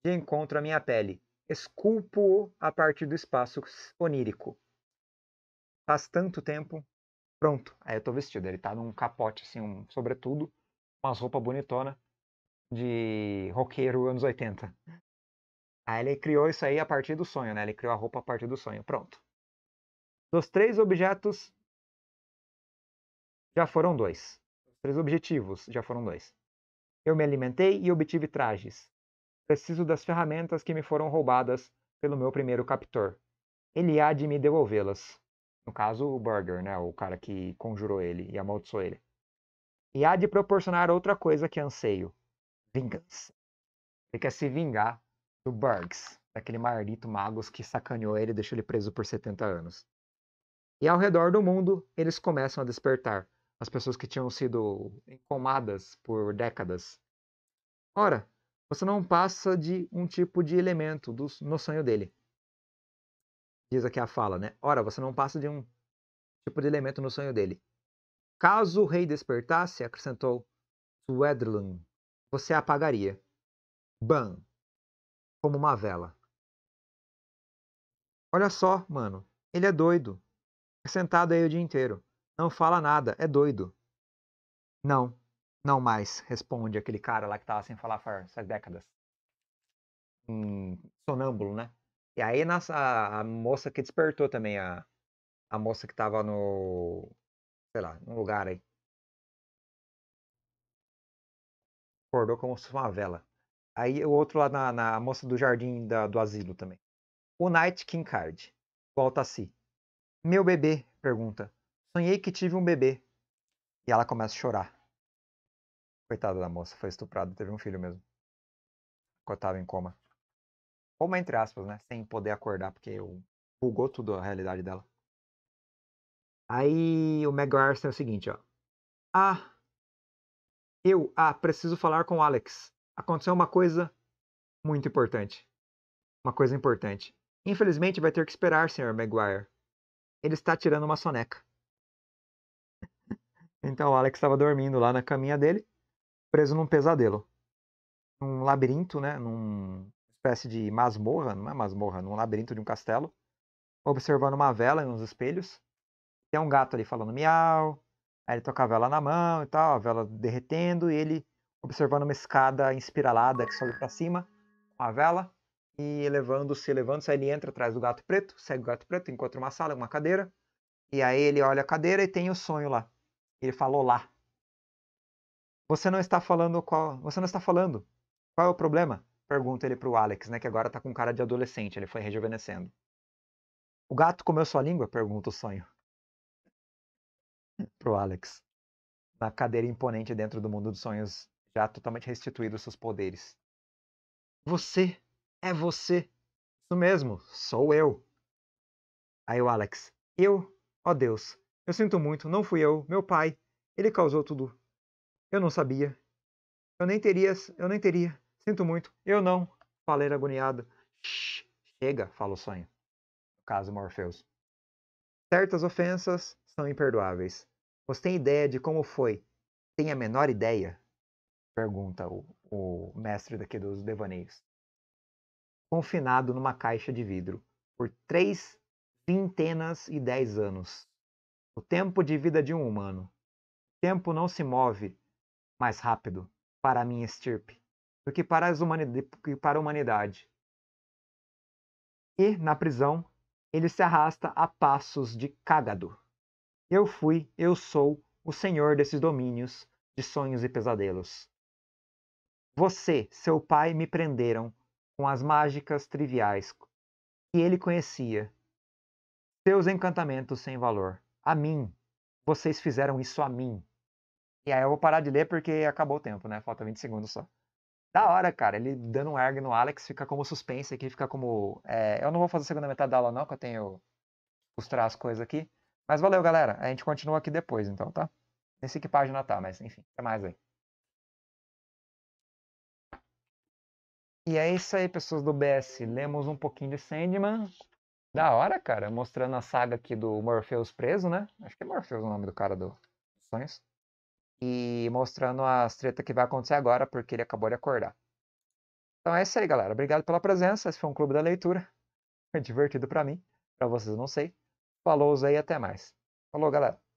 de encontro à minha pele. Esculpo-o a partir do espaço onírico. Faz tanto tempo... Pronto, aí eu tô vestido. Ele tá num capote, assim, um sobretudo, umas roupas bonitonas de roqueiro anos 80. Aí ele criou isso aí a partir do sonho, né? Ele criou a roupa a partir do sonho. Pronto. Dos três objetos, já foram dois. Os três objetivos, já foram dois. Eu me alimentei e obtive trajes. Preciso das ferramentas que me foram roubadas pelo meu primeiro captor. Ele há de me devolvê-las. No caso, o Burger, né? O cara que conjurou ele e amaldiçoou ele. E há de proporcionar outra coisa que anseio. Vingança. Ele quer se vingar do Burgs, daquele maldito mago que sacaneou ele e deixou ele preso por 70 anos. E ao redor do mundo, eles começam a despertar. As pessoas que tinham sido encomadas por décadas. Ora, você não passa de um tipo de elemento no sonho dele. Diz aqui a fala, né? Ora, você não passa de um tipo de elemento no sonho dele. Caso o rei despertasse, acrescentou Swedlun, você apagaria. Ban. Como uma vela. Olha só, mano. Ele é doido. É sentado aí o dia inteiro. Não fala nada. É doido. Não. Não mais. Responde aquele cara lá que tava sem falar faz décadas. Sonâmbulo, né? E aí a moça que despertou também. A moça que tava no... sei lá, num lugar aí. Acordou como se fosse uma vela. Aí o outro lá na moça do jardim do asilo também. Unity Kincaid. Volta a si. Meu bebê, pergunta. Sonhei que tive um bebê. E ela começa a chorar. Coitada da moça, foi estuprada, teve um filho mesmo. Coitada em coma. Coma entre aspas, né? Sem poder acordar, porque bugou tudo a realidade dela. Aí o Maguire tem o seguinte, ó. Preciso falar com o Alex. Aconteceu uma coisa muito importante. Uma coisa importante. Infelizmente vai ter que esperar, Sr. Maguire. Ele está tirando uma soneca. Então o Alex estava dormindo lá na caminha dele, preso num pesadelo. Num labirinto, né? Numa espécie de masmorra, não é masmorra, num labirinto de um castelo. Observando uma vela e uns espelhos. Tem um gato ali falando miau, aí ele toca a vela na mão e tal, a vela derretendo, e ele observando uma escada espiralada que sobe pra cima com a vela, e elevando-se, aí ele entra atrás do gato preto, segue o gato preto, encontra uma sala, uma cadeira, e aí ele olha a cadeira e tem o sonho lá. Ele falou lá. Você não está falando. Qual é o problema? Pergunta ele pro Alex, né, que agora tá com cara de adolescente, ele foi rejuvenescendo. O gato comeu sua língua? Pergunta o sonho. Pro Alex, na cadeira imponente dentro do mundo dos sonhos, já totalmente restituído seus poderes. Você, é você. Isso mesmo, sou eu. Aí o Alex, oh Deus, eu sinto muito, não fui eu, meu pai, ele causou tudo. Eu não sabia. Eu nem teria, sinto muito, eu não. Falei agoniado. Chega, fala o sonho. No caso, Morpheus. Certas ofensas são imperdoáveis. Você tem ideia de como foi? Tem a menor ideia? Pergunta o mestre daqui dos devaneios. Confinado numa caixa de vidro por 3 vintenas e 10 anos. O tempo de vida de um humano. O tempo não se move mais rápido para a minha estirpe do que para a humanidade. E, na prisão, ele se arrasta a passos de cágado. Eu fui, eu sou, o senhor desses domínios de sonhos e pesadelos. Você, seu pai, me prenderam com as mágicas triviais que ele conhecia. Seus encantamentos sem valor. A mim. Vocês fizeram isso a mim. E aí eu vou parar de ler porque acabou o tempo, né? Falta 20 segundos só. Da hora, cara. Ele dando um ergue no Alex, fica como suspense aqui, fica como... eu não vou fazer a segunda metade da aula não, que eu tenho que mostrar as coisas aqui. Mas valeu, galera. A gente continua aqui depois, então, tá? Nem sei que página tá, mas enfim, até mais aí. E é isso aí, pessoas do BS. Lemos um pouquinho de Sandman. Da hora, cara. Mostrando a saga aqui do Morpheus preso, né? Acho que é Morpheus o nome do cara dos sonhos. E mostrando as tretas que vai acontecer agora, porque ele acabou de acordar. Então é isso aí, galera. Obrigado pela presença. Esse foi um clube da leitura. Foi divertido pra mim. Pra vocês, não sei. Falou aí, até mais. Falou, galera.